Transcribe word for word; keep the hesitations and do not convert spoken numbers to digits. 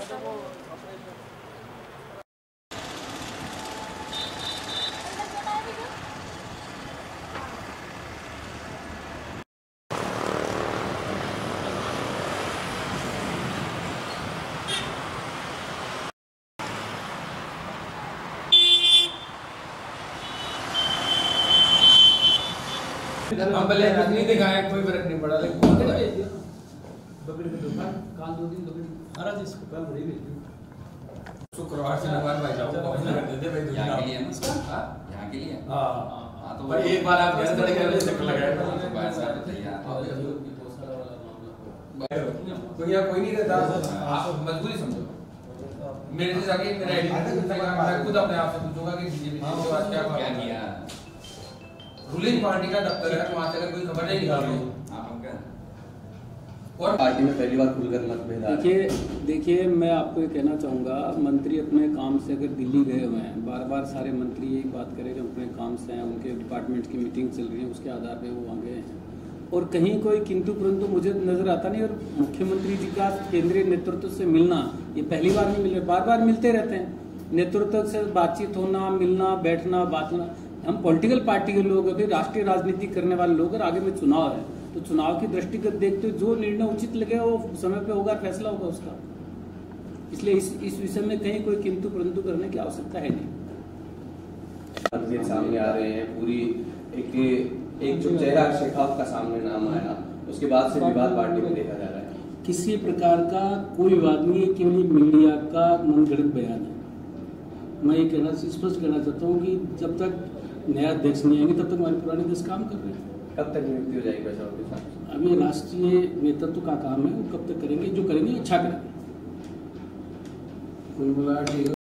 हम पहले कुछ नहीं दिखाए, कोई फर्क नहीं पड़ा, लेकिन बहुत अच्छा है। बकरी में दुकान काल दो दिन बकरी हरा जिस को कल रही है। शुक्रवार से नवार भाई जाओ, बहुत कर देते भाई, दूसरा के लिए है उसका। हां, यहां के लिए। हां हां, तो भाई एक बार आप गैस तड़े कर ले, चक्कर लगाए भाई साहब। तैयार और ये पोस्टर वाला मामला तो यहां कोई नहीं रहता, आप मजबूरी समझो। मेरे से आगे मेरा आईडी मैं खुद अपने आप से पूछूंगा कि बीजेपी ने आज क्या किया। रूलिंग पार्टी का दफ्तर है, वहां से अगर कोई खबर नहीं निकाल रहे आप हम क्या। और पार्टी में पहली बार खुलकर मतभेद आ रहा है। देखिए देखिए, मैं आपको ये कहना चाहूँगा, मंत्री अपने काम से अगर दिल्ली गए हुए हैं, बार बार सारे मंत्री यही बात करें कि अपने काम से हैं, उनके डिपार्टमेंट की मीटिंग चल रही है, उसके आधार पर वो वहाँ गए हैं। और कहीं कोई किंतु परंतु मुझे नजर आता नहीं। और मुख्यमंत्री जी का केंद्रीय नेतृत्व से मिलना ये पहली बार नहीं मिल रहा, बार बार मिलते रहते हैं। नेतृत्व से बातचीत होना, मिलना, बैठना, बातना, हम पॉलिटिकल पार्टी के लोग अभी राष्ट्रीय राजनीति करने वाले लोग हैं। आगे में चुनाव है, तो चुनाव की दृष्टिगत देखते हुए जो निर्णय उचित लगे वो समय पे होगा, फैसला होगा उसका। इसलिए इस इस विषय में कहीं कोई किंतु परंतु करने की आवश्यकता है नहीं। सामने आ रहे हैं पूरी एक एक जो चेहरा शेखावत का सामने नाम आया, उसके बाद से विवाद पार्टी में देखा जा रहा है। किसी प्रकार का कोई विवाद नहीं, केवल मीडिया का मनगढ़ंत बयान है। मैं ये कहना स्पष्ट कहना चाहता हूँ कि जब तक नया अध्यक्ष नहीं आएंगे तब तक हमारे पुराने देश काम कर रहे हैं। कब तक नियुक्ति हो जाएगी सर उनके साथ? अभी राष्ट्रीय नेतृत्व का काम है, वो कब तक करेंगे, जो करेंगे अच्छा करेंगे।